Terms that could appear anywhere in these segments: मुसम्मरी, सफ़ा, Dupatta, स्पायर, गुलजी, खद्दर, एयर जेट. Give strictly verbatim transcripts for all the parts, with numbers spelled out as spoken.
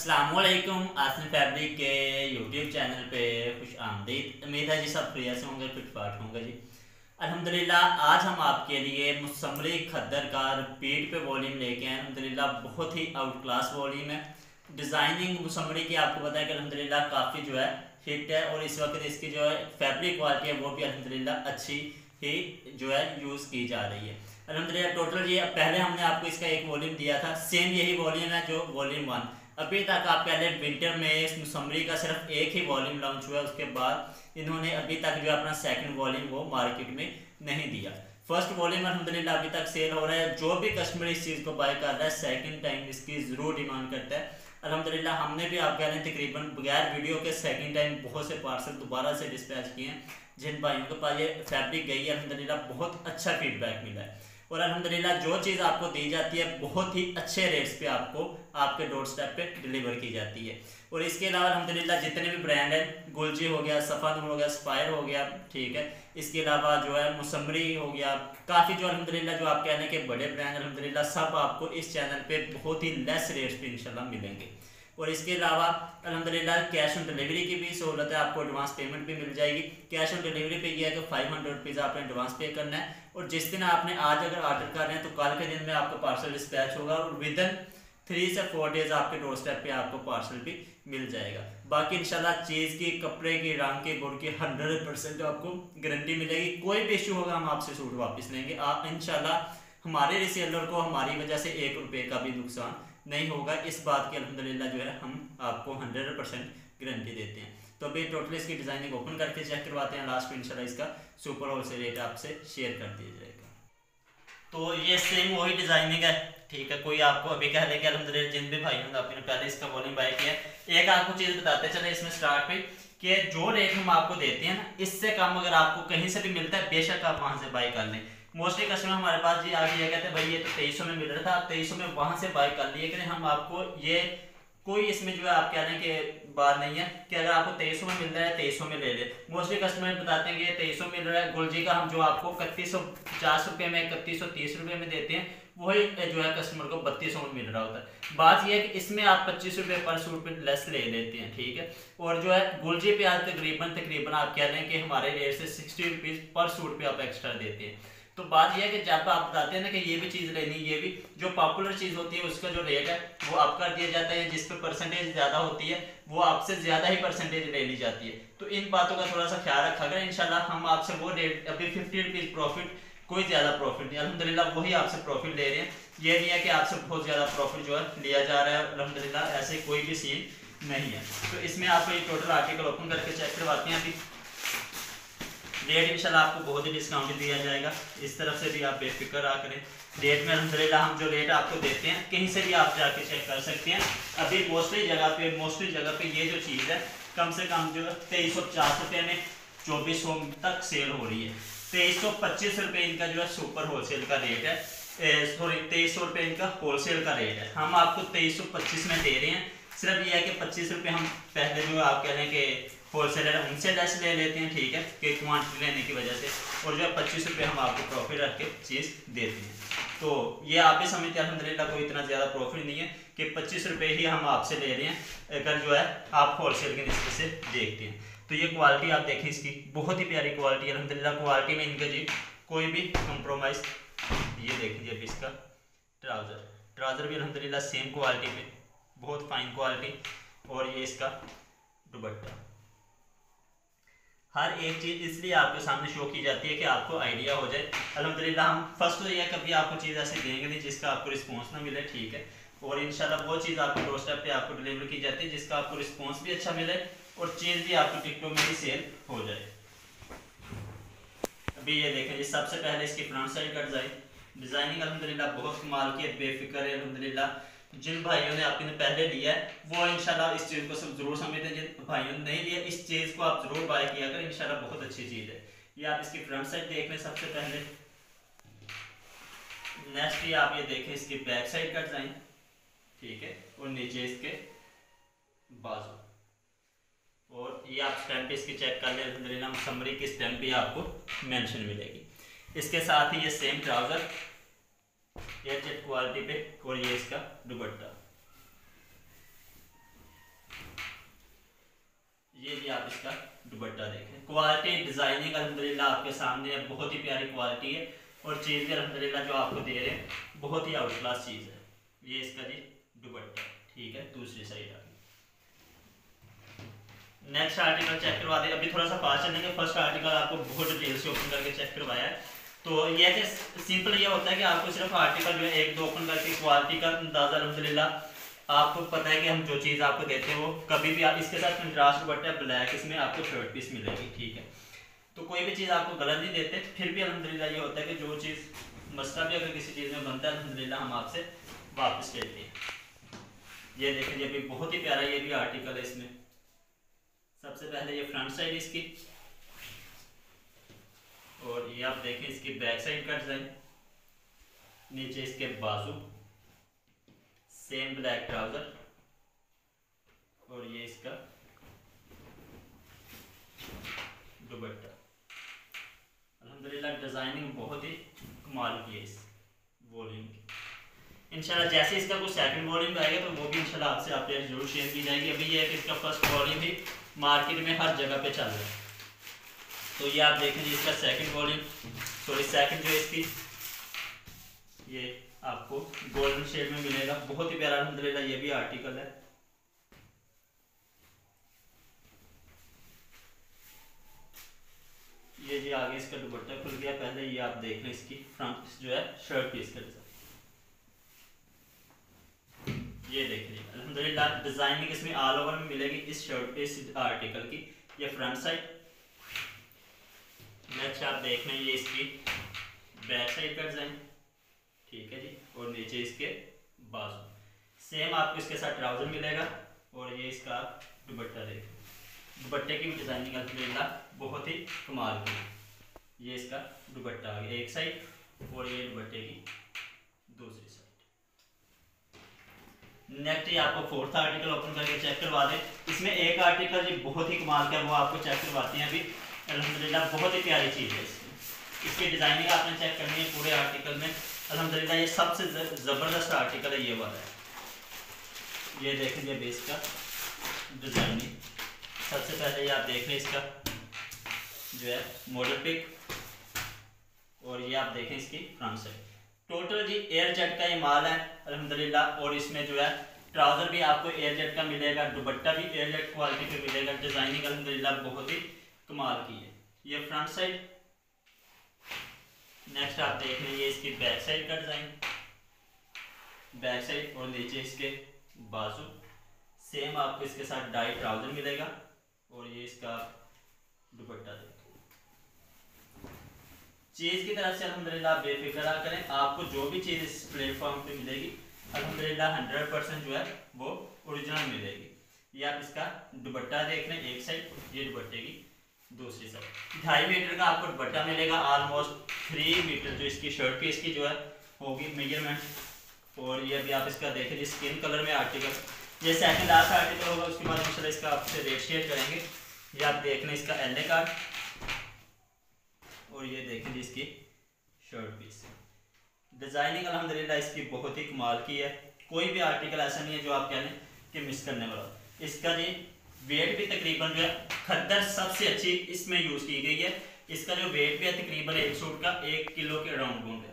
अस्सलामुअलैकुम आसिम फैमिली के YouTube channel पे खुश आमदीद। उम्मीद है जी सब फ्रिया से होंगे, फिटफाट होंगे जी अल्हम्दुलिल्लाह। आज हम आपके लिए मुसम्मरी खद्दर का रिपीट पे वॉल्यूम लेके आए। अल्हम्दुलिल्लाह बहुत ही आउट क्लास वॉल्यूम है। डिज़ाइनिंग मुसम्मरी की आपको पता है कि अल्हम्दुलिल्लाह काफ़ी जो है हिट है और इस वक्त इसकी जो है फैब्रिक क्वालिटी है वो भी अल्हम्दुलिल्लाह अच्छी ही जो है यूज़ की जा रही है अल्हम्दुलिल्लाह। टोटल ये पहले हमने आपको इसका एक वॉल्यूम दिया था, सेम यही वॉल्यूम है जो वॉल्यूम वन। अभी तक आप पहले विंटर में इस मुसम्मरी का सिर्फ एक ही वॉल्यूम लॉन्च हुआ है, उसके बाद इन्होंने अभी तक जो अपना सेकंड वॉल्यूम वो मार्केट में नहीं दिया। फर्स्ट वॉल्यूम अल्हम्दुलिल्लाह अभी तक सेल हो रहा है। जो भी कस्टमर इस चीज़ को बाय कर रहा है सेकंड टाइम इसकी ज़रूर डिमांड करता है अल्हम्दुलिल्लाह। हमने भी आप कह रहे हैं तकरीबन बगैर वीडियो के सेकंड टाइम बहुत से पार्सल दोबारा से डिस्पैच किए हैं। जिन भाइयों के पास ये फैब्रिक गई है अल्हम्दुलिल्लाह बहुत अच्छा फीडबैक मिला है और अल्हम्दुलिल्लाह जो चीज़ आपको दी जाती है बहुत ही अच्छे रेट्स पे आपको आपके डोर स्टेप पे डिलीवर की जाती है। और इसके अलावा अल्हम्दुलिल्लाह जितने भी ब्रांड हैं, गुलजी हो गया, सफ़ा हो गया, स्पायर हो गया, ठीक है, इसके अलावा जो है मुसम्मरी हो गया, काफ़ी जो अल्हम्दुलिल्लाह जो आप कहने के बड़े ब्रांड अल्हम्दुलिल्लाह सब आपको इस चैनल पर बहुत ही लेस रेट्स पर इंशाल्लाह मिलेंगे। और इसके अलावा अल्हम्दुलिल्लाह कैश ऑन डिलीवरी की भी सहूलत है, आपको एडवांस पेमेंट भी मिल जाएगी। कैश ऑन डिलीवरी पे ये है कि फाइव हंड्रेड रुपीज़ आपने एडवांस पे करना है और जिस दिन आपने आज अगर ऑर्डर कर रहे हैं तो कल के दिन में आपको पार्सल डिस्पैच होगा और विद इन थ्री से फोर डेज आपके डोर स्टेप पर आपको पार्सल भी मिल जाएगा। बाकी इंशाल्लाह चीज़ की, कपड़े की, रंग के, गुड़ की हंड्रेड परसेंट आपको गारंटी मिलेगी। कोई भी इशू होगा हम आपसे सूट वापस लेंगे। आप इंशाल्लाह हमारे रिसेलर को हमारी वजह से एक रुपये का भी नुकसान नहीं होगा, इस बात की अल्हम्दुलिल्लाह जो है हम आपको हंड्रेड परसेंट गारंटी देते हैं। तो अभी टोटल इसकी डिज़ाइनिंग ओपन करके चेक करवाते हैं, लास्ट में इंशाल्लाह इसका सुपर होलसेल रेट आपसे शेयर कर दिया जाएगा। तो ये सेम वही डिज़ाइनिंग है, ठीक है, कोई आपको अभी कह रहे कि अल्हम्दुलिल्लाह जिन भी भाई होंगे आपने पहले इसका वॉल्यूम बाय किया। एक आपको चीज़ बताते चले इसमें स्टार्ट पे कि जो रेट हम आपको देते हैं ना, इससे कम अगर आपको कहीं से भी मिलता है बेशक आप वहाँ से बाय कर लें। मोस्टली कस्टमर हमारे पास जी आगे ये कहते हैं भाई ये तो तेईस सौ में मिल रहा था, आप तेईस सौ में वहाँ से बाय कर लिए करें। हम आपको ये कोई इसमें जो है आप कह रहे हैं कि बात नहीं है कि अगर आपको तेईस सौ में मिल रहा है तेईस सौ में ले ले। मोस्टली कस्टमर बताते हैं कि ये तेईस सौ मिल रहा है। गुलजी का हम जो आपको इकतीस सौ पचास रुपये में इकतीस सौ तीस रुपये में देते हैं वही जो है कस्टमर को बत्तीस सौ में मिल रहा होता है। बात यह है कि इसमें आप पच्चीस रुपये पर सूट पे लेस ले लेते हैं, ठीक है। और जो है गुलजी पे आज तकरीबन तकरीबन आप कह रहे हैं कि हमारे रेट से सिक्सटी रुपीज़ पर सूट पे आप एक्स्ट्रा देते हैं। तो बात यह है कि जब आप बताते हैं ना कि ये भी चीज़ लेनी, ये भी जो पॉपुलर चीज़ होती है उसका जो रेट है वो आप कर दिया जाता है, जिस पे परसेंटेज ज़्यादा होती है वो आपसे ज़्यादा ही परसेंटेज ले ली जाती है। तो इन बातों का थोड़ा सा ख्याल रखा करें। इंशाल्लाह हम आपसे वो रेट अभी फिफ्टी रुपीज़ प्रॉफिट, कोई ज़्यादा प्रॉफिट नहीं अल्हम्दुलिल्लाह, वही आपसे प्रॉफिट ले रहे हैं। ये नहीं है कि आपसे बहुत ज़्यादा प्रॉफिट जो है लिया जा रहा है अल्हम्दुलिल्लाह, ऐसे कोई भी सीन नहीं है। तो इसमें आपको ये टोटल आर्टिकल ओपन करके चेक करवाते हैं। अभी रेट इंशाल्लाह आपको बहुत ही डिस्काउंट दिया जाएगा, इस तरफ से भी आप बेफिक्र आ करें। रेट में अल्हम्दुलिल्लाह हम जो रेट आपको देते हैं कहीं से भी आप जाके चेक कर सकते हैं। अभी मोस्टली जगह पे मोस्टली जगह पे ये जो चीज़ है कम से कम जो है तेईस सौ पचास रुपये में चौबीस सौ तक सेल हो रही है। तेईस सौ पच्चीस रुपये इनका जो है सुपर होलसेल का रेट है, सॉरी तेईस सौ रुपये इनका होलसेल का रेट है। हम आपको तेईस सौ पच्चीस में दे रहे हैं। सिर्फ ये है कि पच्चीस रुपये हम पहले जो आप कह रहे हैं कि होलसेलर उनसे लेस ले लेते हैं, ठीक है, कि क्वान्टिटी लेने की वजह से, और जो है पच्चीस रुपये हम आपको प्रॉफिट रख के चीज़ देते हैं। तो ये आप भी समझते हैं अलहमदिल्ला कोई इतना ज़्यादा प्रॉफिट नहीं है कि पच्चीस रुपये ही हम आपसे ले रहे हैं अगर जो है आप होलसेल के नस्बत से देखते हैं। तो ये क्वालिटी आप देखें, इसकी बहुत ही प्यारी क्वालिटी अलहमदिल्ला। क्वालिटी में इनका जी कोई भी कम्प्रोमाइज़, ये देख लीजिए। अभी इसका ट्राउज़र ट्राउज़र भी अलहमदिल्ला सेम क्वालिटी में, बहुत फाइन क्वालिटी। और ये इसका दुपट्टा, हर एक चीज़ इसलिए आपके सामने शो की जाती है कि आपको आइडिया हो जाए अल्हम्दुलिल्लाह। हम फर्स्ट तो यह कभी आपको चीज़ ऐसी देंगे नहीं जिसका आपको रिस्पांस ना मिले, ठीक है। और इंशाल्लाह वो चीज़ आपको डोर स्टेप पे आपको डिलीवर की जाती है जिसका आपको रिस्पांस भी अच्छा मिले और चीज़ भी आपको टिकटों में ही सेल हो जाए। अभी ये देखें जी, सबसे पहले इसकी फ्रंट साइड का डिज़ाइन डिज़ाइनिंग अलहमदिल्ला बहुत कमाल की है, बेफिक्र है अलहमदिल्ला। जिन भाइयों ने आपने पहले लिया है वो इंशाल्लाह इस चीज़ को सब जरूर समझते हैं, जिन भाइयों ने नहीं लिया इस चीज़ को आप जरूर बाय किया करें, इंशाल्लाह बहुत अच्छी चीज़ है। ये आप इसकी फ्रंट साइड देख लें सबसे पहले। नेक्स्ट ये आप ये देखें इसकी बैक साइड का डिज़ाइन, ठीक है, और नीचे इसके बाजू। और ये आप स्टैम्प इसकी चेक कर लें अलहमदुलिल्लाह, मुसम्मरी की स्टैम्प भी आपको मैंशन मिलेगी। इसके साथ ही ये same trouser एयर जेट quality पे, और ये इसका दुपट्टा। दुपट्टा देखें, क्वालिटी डिजाइनिंग अल्हम्दुलिल्लाह आपके सामने है, बहुत ही प्यारी क्वालिटी है और चीज़ भी अल्हम्दुलिल्लाह जो आपको दे रहे हैं बहुत ही आउट क्लास चीज़ है। ये इसका जी दुपट्टा, ठीक है। दूसरी साइड आगे नेक्स्ट आर्टिकल चेक करवा दें, अभी थोड़ा सा पास चलेंगे। फर्स्ट आर्टिकल आपको बहुत डिटेल से ओपन करके चेक करवाया है, तो यह कि सिंपल ये होता है कि आपको सिर्फ आर्टिकल जो है एक दो ओपन करके क्वालिटी का अंदाज़ा अल्हम्दुलिल्लाह आपको पता है कि हम जो चीज़ आपको देते हैं वो कभी भी आप इसके साथ कंट्रास्ट दुपट्टा ब्लैक इसमें आपको शर्ट पीस मिलेगी, ठीक है। तो कोई भी चीज़ आपको गलत नहीं देते, फिर भी अल्हम्दुलिल्लाह ये होता है कि जो चीज़ मसला भी अगर किसी चीज़ में बनता है अल्हम्दुलिल्लाह हम आपसे वापस लेते हैं। ये देखें, ये भी बहुत ही प्यारा ये भी आर्टिकल है। इसमें सबसे पहले ये फ्रंट साइड इसकी, और ये आप देखें इसकी बैक साइड का डिजाइन, नीचे इसके बाजू, सेम ब्लैक ट्राउजर और ये इसका दुपट्टा। अल्हम्दुलिल्लाह डिजाइनिंग बहुत ही कमाल की है इस वॉल्यूम की। इंशाल्लाह जैसे इसका कुछ सेकंड वॉल्यूम आएगा तो वो भी इंशाल्लाह आपसे अपडेट जरूर शेयर की जाएगी। अभी ये है कि इसका फर्स्ट वॉल्यूम भी मार्केट में हर जगह पे चल रहा है, तो ये आप देखें जी इसका सेकंड वॉल्यूम, सॉरी सेकंड जो इसकी ये आपको गोल्डन शेड में मिलेगा, बहुत ही प्यारा अल्हम्दुलिल्लाह ये भी आर्टिकल है। ये जी आगे इसका दुपट्टा खुल गया, पहले ये आप देख लें इसकी फ्रंट जो है शर्ट पीस का डिजाइन, ये देख लीजिए अल्हम्दुलिल्लाह डिजाइनिंग इसमें ऑल ओवर में मिलेगी इस शर्ट पीस आर्टिकल की। ये फ्रंट साइड, नेक्स्ट आप देख लें ये इसकी बैक साइड का डिजाइन, ठीक है जी, और नीचे इसके बाजू, सेम आपको इसके साथ ट्राउजर मिलेगा और ये इसका दुपट्टा देखें, दुपट्टे की भी डिजाइनिंग अल्हम्दुलिल्लाह बहुत ही कमाल की। ये इसका दुपट्टा आ गया एक साइड और ये दुपट्टे की दूसरी साइड। नेक्स्ट ये आपको फोर्थ आर्टिकल ओपन करके चेक करवा दें, इसमें एक आर्टिकल जी बहुत ही कमाल का है वो आपको चेक करवाते हैं अभी। अल्हम्दुलिल्लाह बहुत ही प्यारी चीज़ है, इसकी डिज़ाइनिंग आपने चेक करनी है पूरे आर्टिकल में। अल्हम्दुलिल्लाह ये सबसे ज़बरदस्त आर्टिकल है ये वाला है। ये देख लीजिए बेस का डिज़ाइनिंग, सबसे पहले ये आप देख लें इसका जो है मॉडल पिक और ये आप देखें इसकी फ्रंट साइड। टोटल जी एयर जेट का ये माल है अल्हम्दुलिल्लाह, और इसमें जो है ट्राउज़र भी आपको एयर जेट का मिलेगा, दुपट्टा भी एयर जेट क्वालिटी का मिलेगा। डिज़ाइनिंग अल्हम्दुलिल्लाह बहुत ही कमाल की है। ये फ्रंट साइड, नेक्स्ट आप देख लें ये इसकी बैक साइड का डिजाइन, बैक साइड और नीचे इसके बाजू, सेम आपको इसके साथ डाई ट्राउजर मिलेगा और ये इसका दुपट्टा देखें। चीज़ की तरफ से अल्हम्दुलिल्लाह आप बेफिक्र करें, आपको जो भी चीज़ इस प्लेटफॉर्म पे मिलेगी अल्हम्दुलिल्लाह हंड्रेड परसेंट जो है वो ओरिजिनल मिलेगी। ये आप इसका दुपट्टा देख लें एक साइड, ये दुपट्टे की दूसरी साइड। ढाई मीटर का आपको दुपट्टा मिलेगा, ऑलमोस्ट थ्री मीटर जो इसकी शर्ट पीस की जो है होगी मेजरमेंट। और ये भी आप इसका देखें जी स्किन कलर में आर्टिकल, ये सेकंड लास्ट आर्टिकल होगा, उसके बाद इंशाल्लाह इसका आपसे रेट शेयर करेंगे। ये आप देख लें इसका एल ए कार्ड और ये देखें जी इसकी शर्ट पीस। डिज़ाइनिंग अल्हम्दुलिल्लाह इसकी बहुत ही कमाल की है, कोई भी आर्टिकल ऐसा नहीं है जो आप कह लें कि मिस करने वाला। इसका जी वेट भी तकरीबन जो है खद्दर सबसे अच्छी इसमें यूज़ की गई है। इसका जो वेट भी है तकरीबन एक सूट का एक किलो के अराउंड बाउंड है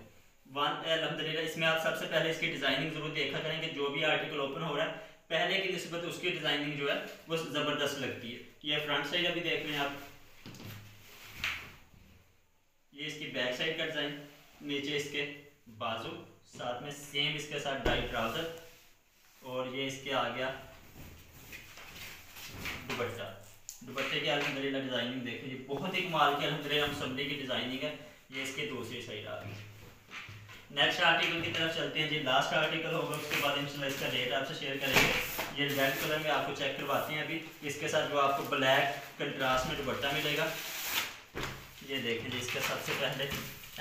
वन। अलहमदिल्ला इसमें आप सबसे पहले इसकी डिज़ाइनिंग जरूर देखा करें कि जो भी आर्टिकल ओपन हो रहा है पहले की निस्बत उसकी डिज़ाइनिंग जो है वो ज़बरदस्त लगती है। ये फ्रंट साइड अभी देख लें आप, ये इसकी बैक साइड का डिज़ाइन, नीचे इसके बाजू, साथ में सेम इसके साथ डाई ट्राउज़र और ये इसके आ गया दुपट्टा। दुपट्टे की अल्हम्दुलिल्लाह डिजाइनिंग देखिए जी बहुत ही कमाल की अल्हम्दुलिल्लाह मुसम्मरी की डिजाइनिंग है। ये इसके दूसरी साइड आ गई। नेक्स्ट आर्टिकल की तरफ चलते हैं जी, लास्ट आर्टिकल होगा उसके बाद इंशाल्लाह इसका रेट आपसे शेयर करेंगे। ये रेड कलर में आपको चेक करवाते हैं अभी, इसके साथ जो आपको ब्लैक कंट्रास्ट में दुपट्टा मिलेगा। ये देखें जी इसका सबसे पहले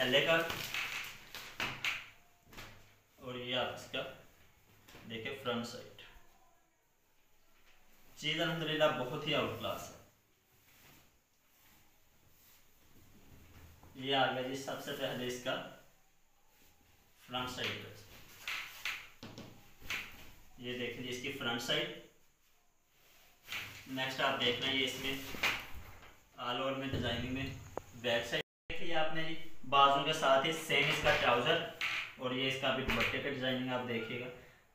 एल ए का और ये आप इसका देखें फ्रंट साइड। चीज़ अल्हम्दुलिल्लाह बहुत ही आउट क्लास है। ये आ गया जी सबसे पहले इसका फ्रंट साइड, ये देख लीजिए इसकी फ्रंट साइड। नेक्स्ट आप देख रहे हैं ये इसमें ऑल ओवर में डिजाइनिंग में बैक साइड देखिए आपने जी बाजू के साथ ही सेम इसका ट्राउजर और ये इसका भी दुपट्टे का डिजाइनिंग आप देखिएगा।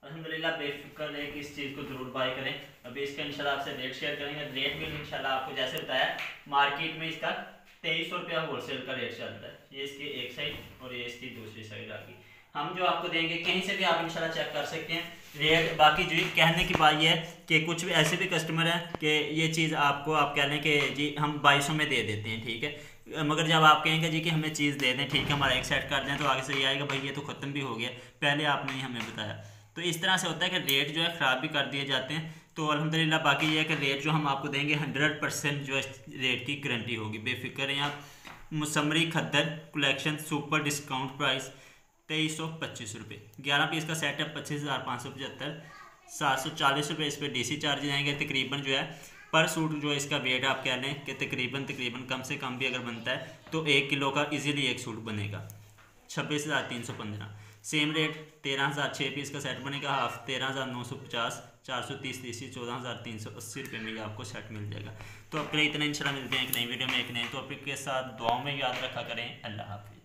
अल्हम्दुलिल्लाह बेफिक्र रहे कि इस चीज़ को जरूर बाई करें। अभी इसका इंशाल्लाह आपसे रेट शेयर करेंगे। रेट भी इंशाल्लाह आपको जैसे बताया मार्केट में इसका तेईस सौ रुपया होलसेल का रेट चलता है। ये इसकी एक साइड और ये इसकी दूसरी साइड आती है। हम जो आपको देंगे कहीं से भी आप इंशाल्लाह चेक कर सकते हैं रेट। बाकी जो कहने की बात यह है कि कुछ भी ऐसे भी कस्टमर हैं कि ये चीज़ आपको आप कह लें कि जी हम बाईस सौ में दे देते हैं, ठीक है, मगर जब आप कहेंगे जी कि हमें चीज़ दे दें, ठीक है, हमारा एक सेट कर दें, तो आगे से ये आएगा भाई ये तो ख़त्म भी हो गया, पहले आपने ही हमें बताया। तो इस तरह से होता है कि रेट जो है ख़राब भी कर दिए जाते हैं। तो अल्हम्दुलिल्लाह बाकी ये है कि रेट जो हम आपको देंगे हंड्रेड परसेंट जो रेट की गारंटी होगी। बेफिक्र हैं आप। मुसम्मरी खद्दर कलेक्शन सुपर डिस्काउंट प्राइस तेईस सौ पच्चीस रुपये। ग्यारह पीस का सेट है पच्चीस हज़ार पाँच सौ पचहत्तर। सात सौ चालीस रुपये इस पर डी सी चार्जेज आएंगे। तकरीबन जो है पर सूट जो इसका वेट आप कह लें कि तकरीबन तकरीबन कम से कम भी अगर बनता है तो एक किलो का इजीली एक सूट बनेगा। छब्बीस हज़ार तीन सौ पंद्रह सेम रेट। तेरह हज़ार छः पीस का सेट बनेगा हाफ तेरह हज़ार नौ सौ पचास। चार सौ तीस तीस चौदह हज़ार तीन सौ अस्सी रुपये में ये आपको सेट मिल जाएगा। तो आपके लिए इतना इंशाल्लाह मिलते हैं एक नई वीडियो में एक नए तो आपके साथ दुआओं में याद रखा करें। अल्लाह हाफिज़।